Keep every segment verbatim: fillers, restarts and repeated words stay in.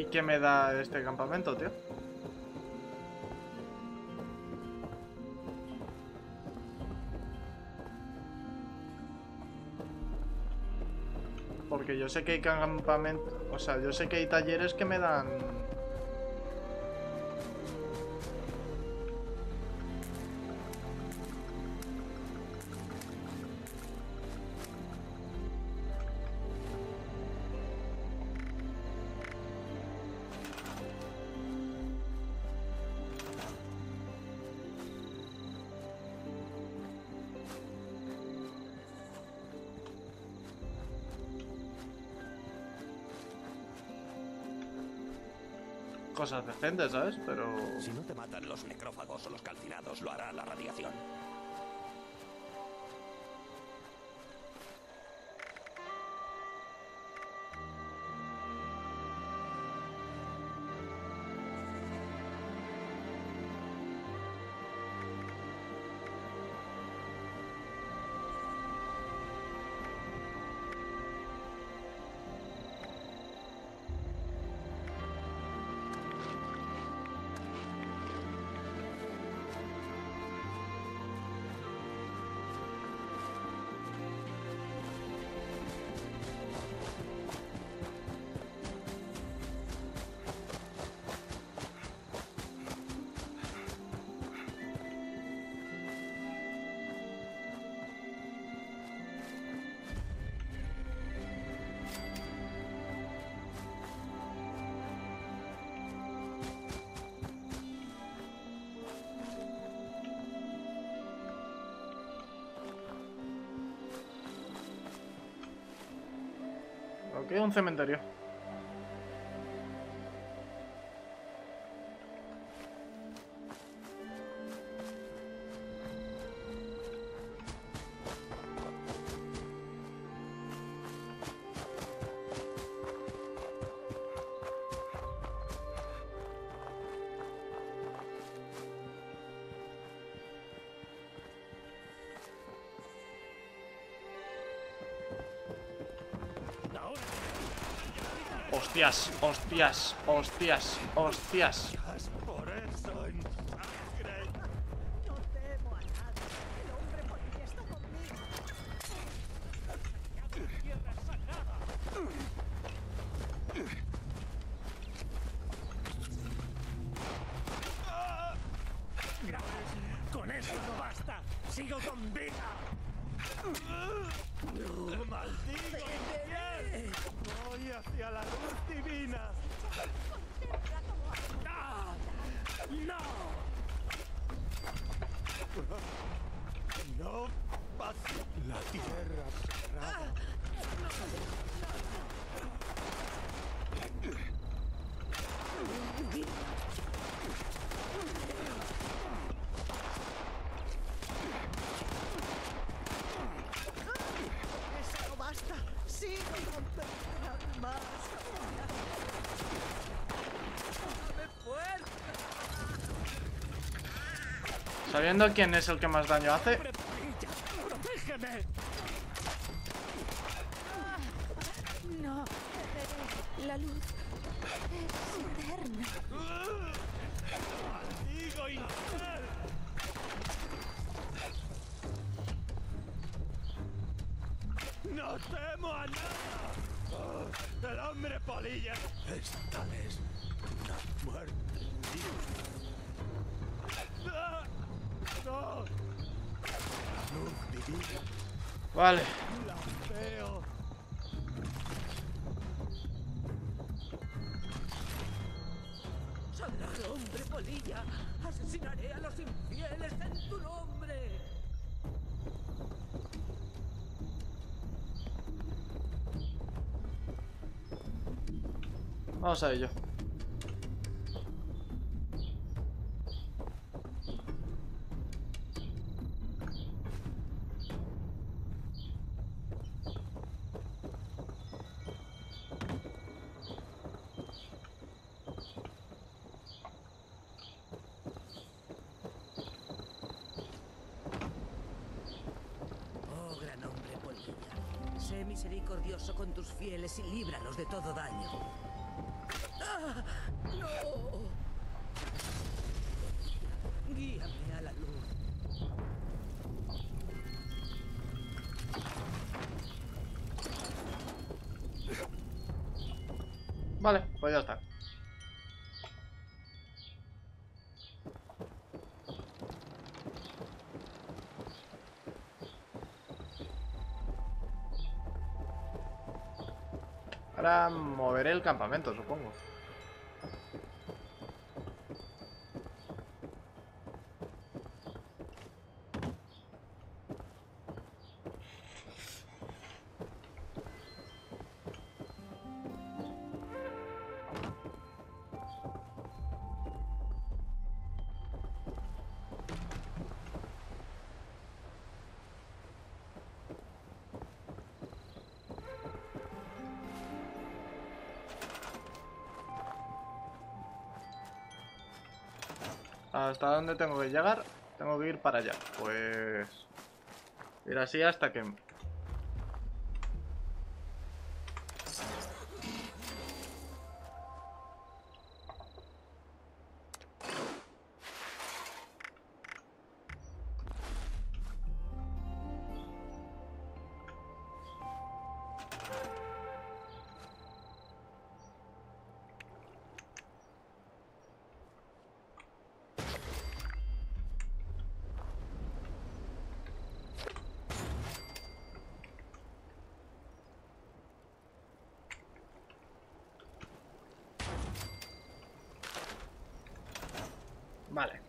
¿Y qué me da este campamento, tío? Porque yo sé que hay campamentos... O sea, yo sé que hay talleres que me dan... cosas decentes, ¿sabes? Pero... Si no te matan los necrófagos o los calcinados, lo hará la radiación. Ok, un cementerio. Hostias, hostias, hostias, hostias. Con eso no basta. Sigo con vida. No, maldito. Voy hacia la luz divina. No, no pasa la tierra cerrada. Eso no basta. Sigo con pena más. Sabiendo quién es el que más daño hace. ¡Protégeme! No, la luz es eterna. ¡Maldigo infernal! ¡No temo a nada! ¡El hombre polilla! Esta es una muerte. ¡No! Vale. Sagrado hombre polilla, asesinaré a los infieles en tu nombre. Vamos a ello. Oh, gran hombre polilla, sé misericordioso con tus fieles y líbralos de todo daño. ¡No! Guíame a la luz. Vale, pues ya está. Ahora moveré el campamento, supongo. ¿Hasta dónde tengo que llegar? Tengo que ir para allá. Pues... ir así hasta que... Vale.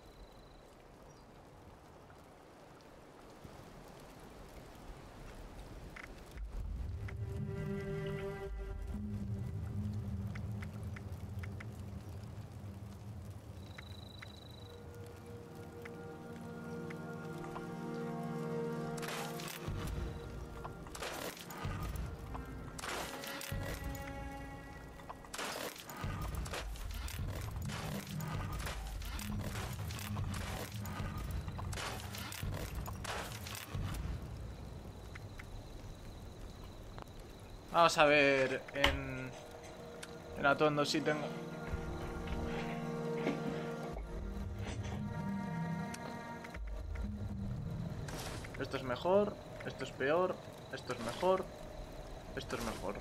Vamos a ver en, en Atondo si tengo... Esto es mejor, esto es peor, esto es mejor, esto es mejor.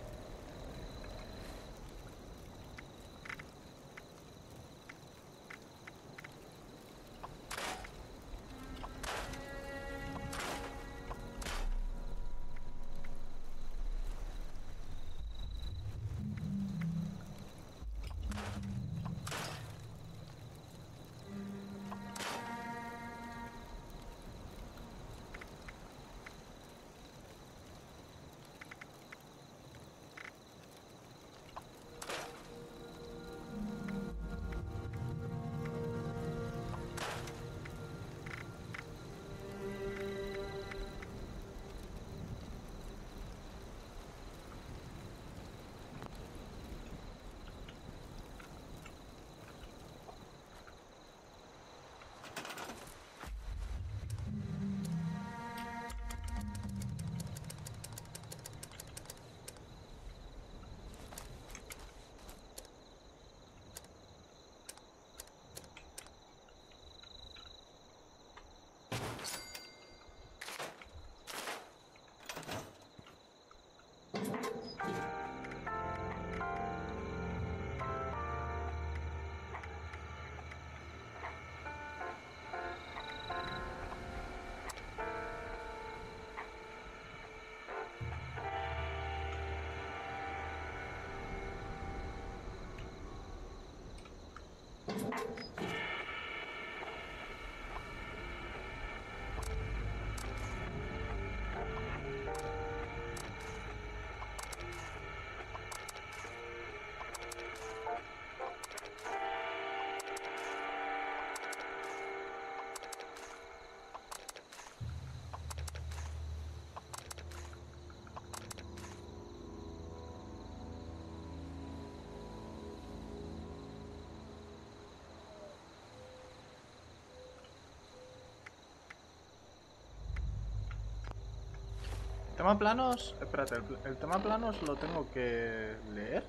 El tema planos, espérate, el, el tema planos lo tengo que leer.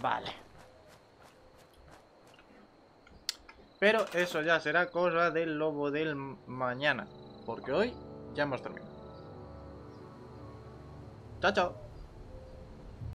Vale. Pero eso ya será cosa del lobo del mañana, porque hoy ya hemos terminado. Chao, chao.